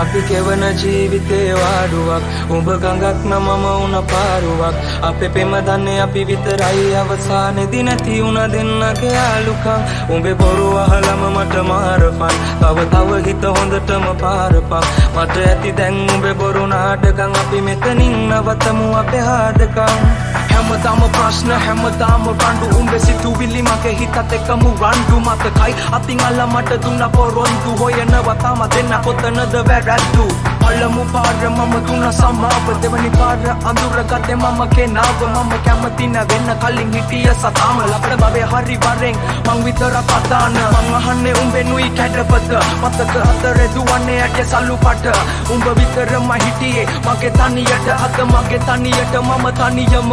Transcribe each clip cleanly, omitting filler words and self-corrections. Api kevana jeevithe waaduwak Umba gangak na mama una paruwak Ape pema danne api vitarai avasane di nathi una dennage aalukan Umbe boru ahalama mata marapan Tawa tawa hita hondatama parapan Mata athi den umbe boru naadakan Api metanin nawatamu ape haadakan Hamadama prashna hamadama randu Umbe situvili mage hitat ekamu randu Mata kai atin ala mata dunna porondu Hoyanawatama denna kotanada වැරැද්දු අලමු පාර මම දුන සමාව දෙවනි පාර අඳුරගත්තේ මම කෙනාව මම කැමති නැ වෙන්න කලින් හිටිය සතාම ලබන බවේ හරි වරෙන් මං විතරක් අදාන මං අහන්නේ උඹෙනුයි කැඩපත මතක හතරේ දුවන්නේ ඇට සල්ලුපට උඹ විතරම හිටියේ මගේ තනියට අත මගේ තනියට මම තනියම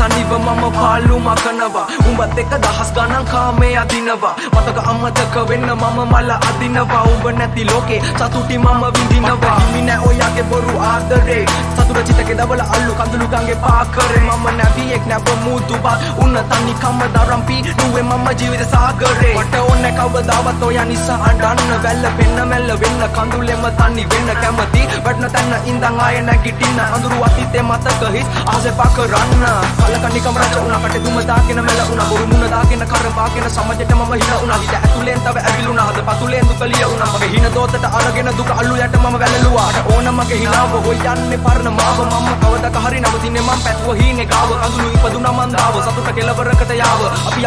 තනිව මම පාළු මකනවා උඹත් එක්ක දහස් ගණන් කාමේ අදිනවා මතක අමතක වෙන්න මම මල අදිනවා උඹ නැති ලෝකේ සතුටි මම විඳිනවා හිමි නැ ඔයාගේ බොරු ආදරේ සතුට චිතකේ දබල අල්ලු කඳුළු ගඟේ පාකරේ මම නැවියෙක් නැව මුතුබා උන්න තනි කම දරම්පි නුවේ මම ජීවිත සාගරේ මට ඕනේ කවදාවත් ඔයා නිසා අඬන්න වැල්ල වෙන්න මැල්ල වෙන්න කඳුලෙම තනි වෙන්න කැමති වටන තන ඉඳන් ආය නැගිටින්න අඳුරු අතීතේ මතක හිස් ආසේ පාකරන්න කලකණි කමරච උනා කට දුම දාගෙන මැල උනා බොරු මුණ දාගෙන කර පාගෙන සමජයට මම හිර උනා හිත ඇතුලෙන් තව ඇවිලුණා හද පතුලෙන් දුකලිය උනා මගේ හින දෝතට අරගෙන දුක අල්ලු යට මම වැළලුවා ඕන මගේ හිනාව හොයන්නේ පරණ මාව මම කවදක හරි නවතින්නේ මම පැතුව හීනේ ගාව අඳුළු ඉපදුනා මන් දාව සතුට කෙලවරකට යාව අපි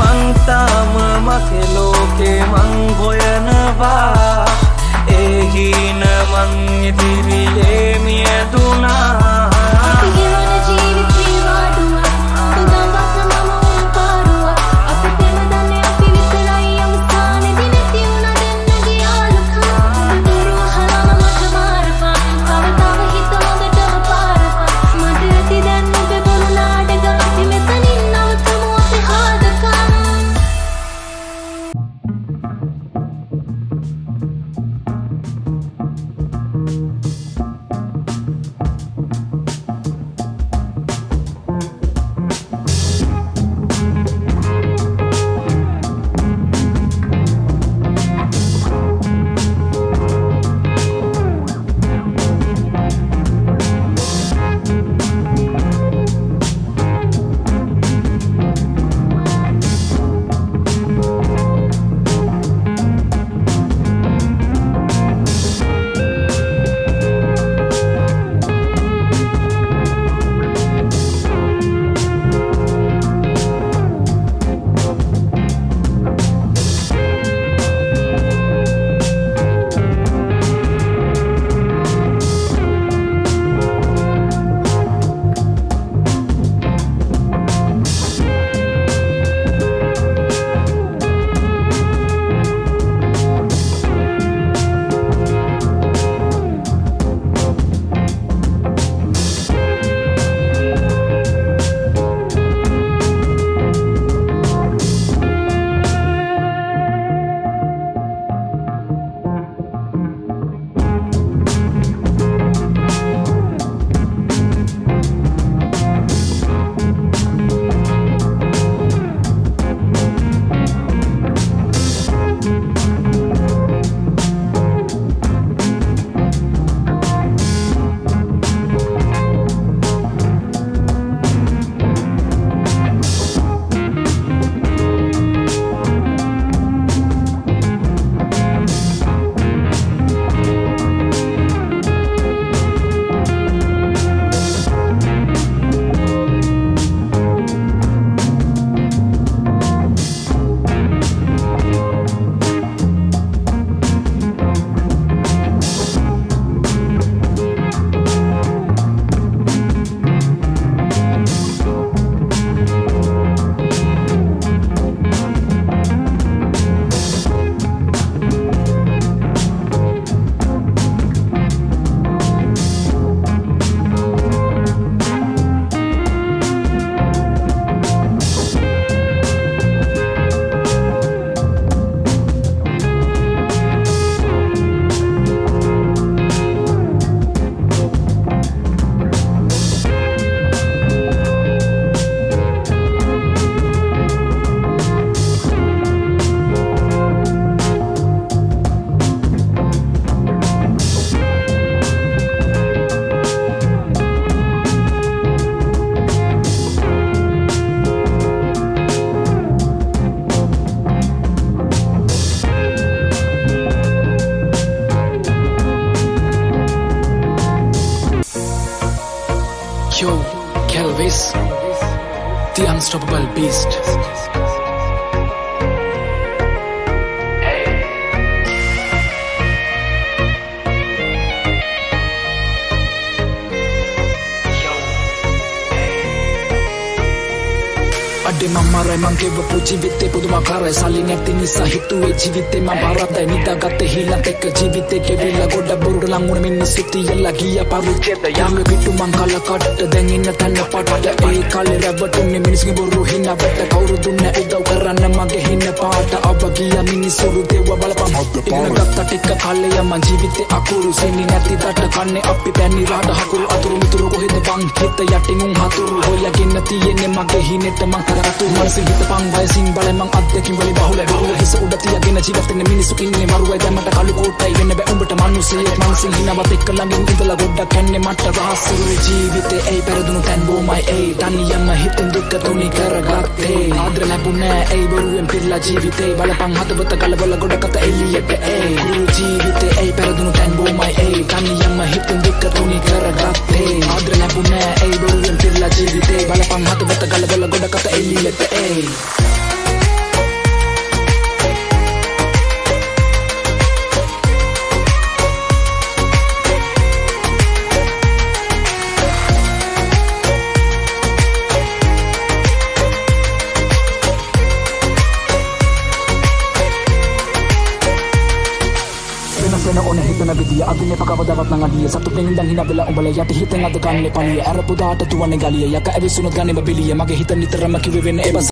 Mang tama makeloke mang hoyanava e hina mang idiri e miyaduna Yo, Kelvis, the unstoppable beast. Ade mamare mange puji vite pudmakare saling etini sahitue jivite mabarata nita gatte hilate ke jivite ke villa goda burud languna minne suti yalla giya parucheta yanga bittu mangala katta den inna tanna patta e kale rawatunne minisge boru hinna batta kawuru dunne udaw karanna mage hinna paata abagiya minisuru dewa balapam inna gatta tikka kale yama jivite akuru seni nathi tatta kanne appi panni rada hakuru aturu mituru kohida bang hitta yatin un haturu hoyagenna tiyenne mage hineta mang Mansin kita pangway simbal emang ada kimbali bahula bahula hisa udah tiap gina jiwa tene minisu ini maruai zaman tak kalu kotai gana be umbet manusia mansin hina batik kelangin intel goda kene mata rahasu jivite ei peradunu tan bomai ei tani yama hitin duka tuni karagate adre lapune ei baru empirla jivite balapang hatu bata kala bola goda kata eliye ke ei jivite ei peradunu tan bomai ei tani yama hitin duka tuni karagate adre lapune ei baru empirla jivite balapang hatu bata kala bola goda kata eli Let the A. Pena ona hitana bidiya adine pakawa dawat nang adiya satu penindang hina bela umbala yati hitan adkanne paliya arapuda ata tuwane galiya yaka evisunut ganne beliya mage hitan niterama kiwe wenne